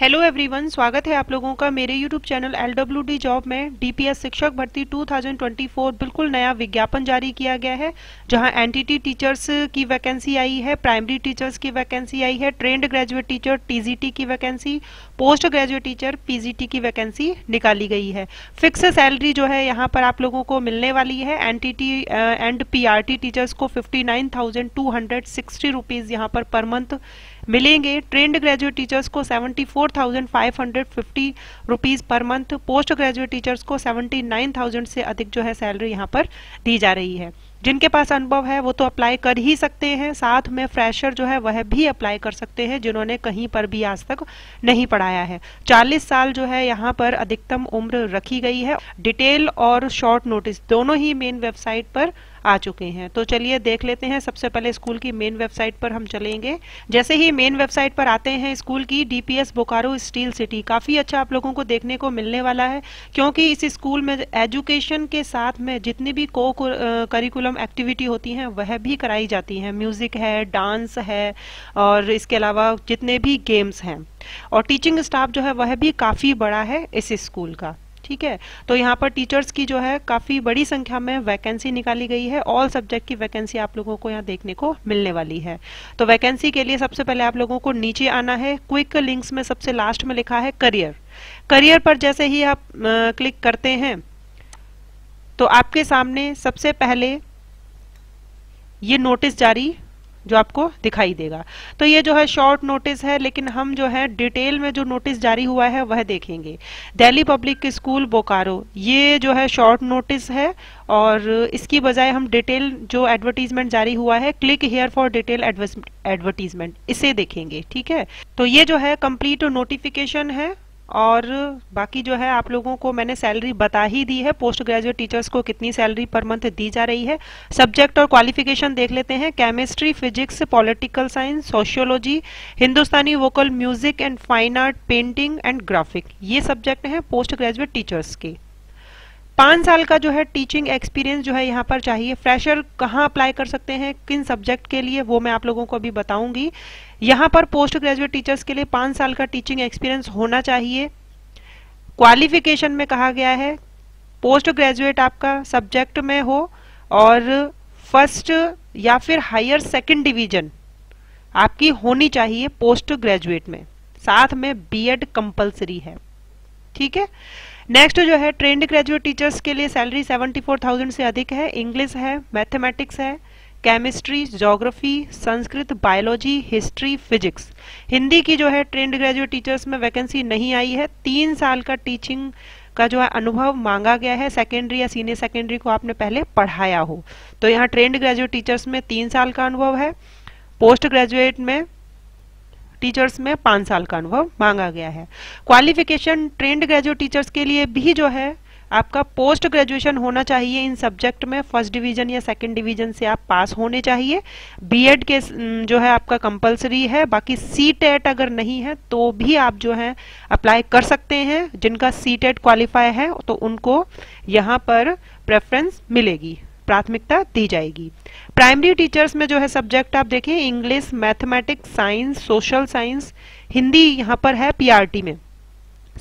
Hello everyone, स्वागत है आप लोगों का मेरे यूट्यूब चैनल LWD जॉब में। DPS शिक्षक भर्ती 2024 बिल्कुल नया विज्ञापन जारी किया गया है, जहां एनटीटी टीचर्स की वैकेंसी आई है, प्राइमरी टीचर्स की वैकेंसी आई है, ट्रेंड ग्रेजुएट टीचर TGT की vacancy, post graduate teacher PGT की वैकेंसी निकाली गई है। फिक्स सैलरी जो है यहाँ पर आप लोगों को मिलने वाली है। एनटीटी एंड PRT टीचर्स को 59,260 रुपीज़ यहाँ पर मंथ मिलेंगे। ट्रेंड ग्रेजुएट टीचर्स को 74,550 rupees per month, post graduate teachers को 79,000 से अधिक जो है सैलरी यहाँ पर दी जा रही है। जिनके पास अनुभव है वो तो अप्लाई कर ही सकते हैं, साथ में फ्रेशर जो है वह भी अप्लाई कर सकते हैं जिन्होंने कहीं पर भी आज तक नहीं पढ़ाया है। 40 साल जो है यहाँ पर अधिकतम उम्र रखी गई है। डिटेल और शॉर्ट नोटिस दोनों ही मेन वेबसाइट पर आ चुके हैं, तो चलिए देख लेते हैं। सबसे पहले स्कूल की मेन वेबसाइट पर हम चलेंगे। जैसे ही मेन वेबसाइट पर आते हैं स्कूल की, DPS बोकारो स्टील सिटी, काफ़ी अच्छा आप लोगों को देखने को मिलने वाला है, क्योंकि इस स्कूल में एजुकेशन के साथ में जितनी भी को करिकुलम एक्टिविटी होती हैं वह भी कराई जाती हैं। म्यूज़िक है, डांस है, और इसके अलावा जितने भी गेम्स हैं, और टीचिंग स्टाफ जो है वह भी काफ़ी बड़ा है इस स्कूल का। ठीक है, तो यहाँ पर टीचर्स की जो है काफ़ी बड़ी संख्या में वैकेंसी निकाली गई है। ऑल सब्जेक्ट की वैकेंसी आप लोगों को यहाँ देखने को मिलने वाली है। तो वैकेंसी के लिए सबसे पहले आप लोगों को नीचे आना है। क्विक लिंक्स में सबसे लास्ट में लिखा है करियर। करियर पर जैसे ही आप क्लिक करते हैं तो आपके सामने सबसे पहले ये नोटिस जारी जो आपको दिखाई देगा। तो ये जो है शॉर्ट नोटिस है, लेकिन हम जो है डिटेल में जो नोटिस जारी हुआ है वह देखेंगे। दिल्ली पब्लिक स्कूल बोकारो, ये जो है शॉर्ट नोटिस है, और इसकी बजाय हम डिटेल जो एडवर्टीजमेंट जारी हुआ है, click here for detail advertisement, इसे देखेंगे। ठीक है, तो ये जो है कंप्लीट नोटिफिकेशन है, और बाकी जो है आप लोगों को मैंने सैलरी बता ही दी है। पोस्ट ग्रेजुएट टीचर्स को कितनी सैलरी पर मंथ दी जा रही है। सब्जेक्ट और क्वालिफिकेशन देख लेते हैं। Chemistry, physics, political science, sociology, Hindustani vocal music and fine art, painting and graphic, ये सब्जेक्ट हैं पोस्ट ग्रेजुएट टीचर्स के। 5 साल का जो है टीचिंग एक्सपीरियंस जो है यहाँ पर चाहिए। फ्रेशर कहाँ अप्लाई कर सकते हैं, किन सब्जेक्ट के लिए, वो मैं आप लोगों को अभी बताऊंगी। यहाँ पर पोस्ट ग्रेजुएट टीचर्स के लिए 5 साल का टीचिंग एक्सपीरियंस होना चाहिए। क्वालिफिकेशन में कहा गया है पोस्ट ग्रेजुएट आपका सब्जेक्ट में हो और फर्स्ट या फिर हायर सेकेंड डिवीजन आपकी होनी चाहिए पोस्ट ग्रेजुएट में, साथ में बीएड कंपलसरी है। ठीक है, नेक्स्ट जो है ट्रेंड ग्रेजुएट टीचर्स के लिए सैलरी 74,000 से अधिक है। इंग्लिश है, मैथमेटिक्स है, chemistry, geography, Sanskrit, biology, history, physics, Hindi की जो है ट्रेंड ग्रेजुएट टीचर्स में वैकेंसी नहीं आई है। 3 साल का टीचिंग का जो है अनुभव मांगा गया है। सेकेंडरी या सीनियर सेकेंडरी को आपने पहले पढ़ाया हो, तो यहाँ ट्रेंड ग्रेजुएट टीचर्स में 3 साल का अनुभव है। पोस्ट ग्रेजुएट में टीचर्स में 5 साल का अनुभव मांगा गया है। क्वालिफिकेशन ट्रेंड ग्रेजुएट टीचर्स के लिए भी जो है आपका पोस्ट ग्रेजुएशन होना चाहिए। इन सब्जेक्ट में फर्स्ट डिवीजन या सेकंड डिवीजन से आप पास होने चाहिए। बीएड के जो है आपका कंपलसरी है। बाकी सीटेट अगर नहीं है तो भी आप जो है अप्लाई कर सकते हैं। जिनका सीटेट क्वालिफाई है तो उनको यहाँ पर प्रेफरेंस मिलेगी, प्राथमिकता दी जाएगी। प्राइमरी टीचर्स में जो है सब्जेक्ट आप देखें, English, mathematics, science, social science, Hindi यहाँ पर है PRT में,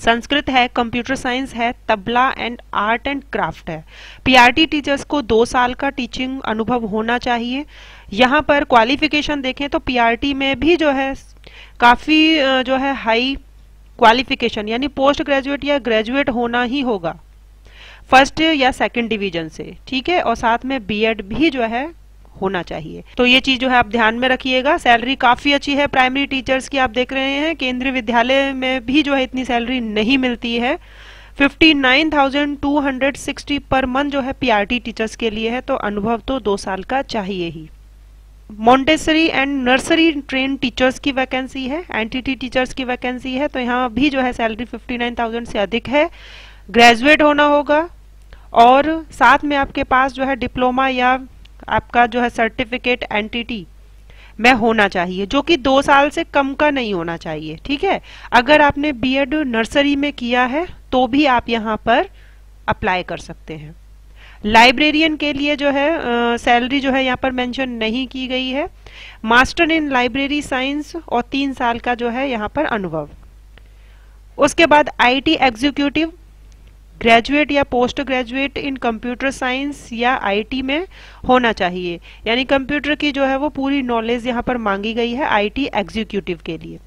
संस्कृत है, कंप्यूटर साइंस है, tabla and art and craft है। PRT टीचर्स को 2 साल का टीचिंग अनुभव होना चाहिए। यहाँ पर क्वालिफिकेशन देखें तो PRT में भी जो है काफ़ी जो है हाई क्वालिफिकेशन, यानी पोस्ट ग्रेजुएट या ग्रेजुएट होना ही होगा फर्स्ट या सेकंड डिवीजन से। ठीक है, और साथ में बीएड भी जो है होना चाहिए। तो ये चीज जो है आप ध्यान में रखिएगा। सैलरी काफी अच्छी है प्राइमरी टीचर्स की, आप देख रहे हैं केंद्रीय विद्यालय में भी जो है इतनी सैलरी नहीं मिलती है। 59,260 पर मंथ जो है PRT टीचर्स के लिए है, तो अनुभव तो 2 साल का चाहिए ही। Montessori and nursery train teachers की वैकेंसी है, एनटीटी टीचर्स की वैकेंसी है, तो यहाँ भी जो है सैलरी 59,000 से अधिक है। ग्रेजुएट होना होगा और साथ में आपके पास जो है डिप्लोमा या आपका जो है सर्टिफिकेट एनटीटी में होना चाहिए, जो कि 2 साल से कम का नहीं होना चाहिए। ठीक है, अगर आपने बीएड नर्सरी में किया है तो भी आप यहाँ पर अप्लाई कर सकते हैं। लाइब्रेरियन के लिए जो है सैलरी जो है यहाँ पर मेंशन नहीं की गई है। मास्टर इन लाइब्रेरी साइंस और 3 साल का जो है यहाँ पर अनुभव। उसके बाद आईटी एग्जीक्यूटिव, ग्रेजुएट या post graduate in computer science या आईटी में होना चाहिए, यानी कंप्यूटर की जो है वो पूरी नॉलेज यहाँ पर मांगी गई है आईटी एग्जीक्यूटिव के लिए।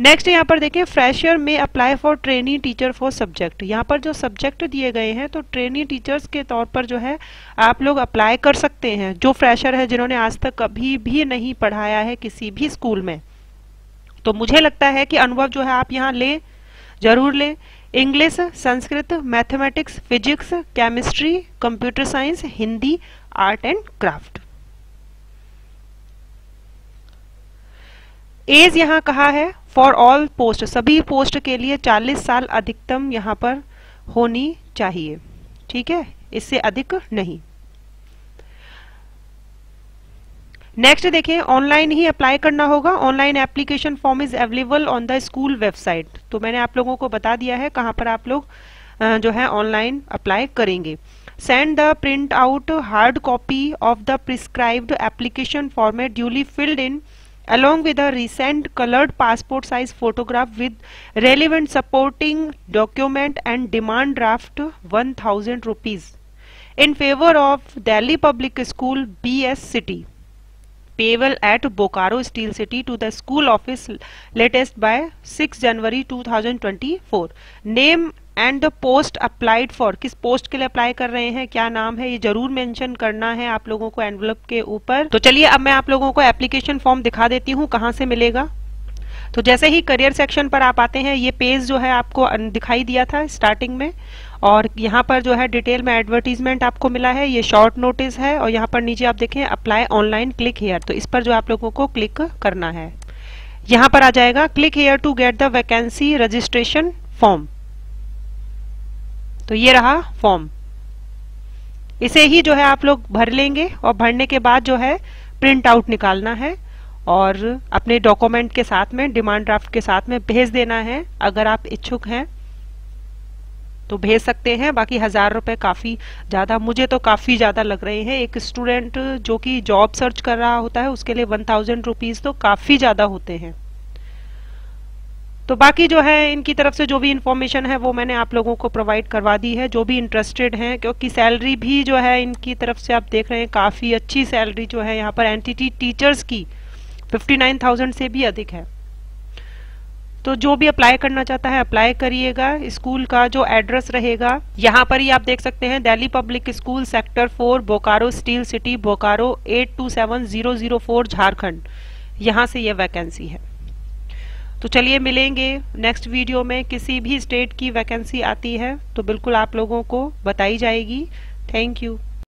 नेक्स्ट यहाँ पर देखिए, फ्रेशर में apply for trainee teacher for subject. यहाँ पर जो सब्जेक्ट दिए गए हैं तो ट्रेनी टीचर्स के तौर पर जो है आप लोग अप्लाई कर सकते हैं, जो फ्रेशर है जिन्होंने आज तक कभी भी नहीं पढ़ाया है किसी भी स्कूल में। तो मुझे लगता है कि अनुभव जो है आप यहाँ ले जरूर लें। English, Sanskrit, mathematics, physics, chemistry, computer science, Hindi, art and craft. As यहाँ कहा है फॉर ऑल पोस्ट, सभी पोस्ट के लिए 40 साल अधिकतम यहाँ पर होनी चाहिए, ठीक है, इससे अधिक नहीं। नेक्स्ट देखिए, ऑनलाइन ही अप्लाई करना होगा। Online application form is available on the school website. तो मैंने आप लोगों को बता दिया है कहाँ पर आप लोग जो है ऑनलाइन अप्लाई करेंगे। Send the print out hard copy of the prescribed application format duly filled in along with a recent colored passport size photograph with relevant supporting document and demand draft 1000 rupees in favor of Delhi Public School BS City payable at Bokaro Steel City to the school office latest by 6 January 2024 name and the post applied for, किस post के लिए apply कर रहे हैं, क्या नाम है, ये जरूर मेंशन करना है आप लोगों को एनवलप के ऊपर। तो चलिए अब मैं आप लोगों को एप्लीकेशन फॉर्म दिखा देती हूँ कहाँ से मिलेगा। तो जैसे ही करियर सेक्शन पर आप आते हैं, ये पेज जो है आपको दिखाई दिया था स्टार्टिंग में, और यहाँ पर जो है डिटेल में एडवर्टीजमेंट आपको मिला है, ये शॉर्ट नोटिस है, और यहाँ पर नीचे आप देखें अप्लाई ऑनलाइन क्लिक हेयर, तो इस पर जो आप लोगों को क्लिक करना है। यहाँ पर आ जाएगा click here to get the vacancy registration form. तो ये रहा फॉर्म, इसे ही जो है आप लोग भर लेंगे, और भरने के बाद जो है प्रिंट आउट निकालना है और अपने डॉक्यूमेंट के साथ में, डिमांड ड्राफ्ट के साथ में भेज देना है। अगर आप इच्छुक हैं तो भेज सकते हैं, बाकी 1000 रुपये काफ़ी ज़्यादा, मुझे तो काफ़ी ज़्यादा लग रहे हैं। एक स्टूडेंट जो कि जॉब सर्च कर रहा होता है उसके लिए 1000 रुपीज़ तो काफ़ी ज़्यादा होते हैं। तो बाकी जो है इनकी तरफ से जो भी इन्फॉर्मेशन है वो मैंने आप लोगों को प्रोवाइड करवा दी है, जो भी इंटरेस्टेड हैं, क्योंकि सैलरी भी जो है इनकी तरफ से आप देख रहे हैं काफ़ी अच्छी सैलरी जो है यहाँ पर एनटीटी टीचर्स की 59,000 से भी अधिक है। तो जो भी अप्लाई करना चाहता है अप्लाई करिएगा। स्कूल का जो एड्रेस रहेगा यहाँ पर ही आप देख सकते हैं, Delhi public school sector 4 Bokaro steel city Bokaro 827004 Jharkhand, यहाँ से ये वैकेंसी है। तो चलिए मिलेंगे नेक्स्ट वीडियो में, किसी भी स्टेट की वैकेंसी आती है तो बिल्कुल आप लोगों को बताई जाएगी। Thank you.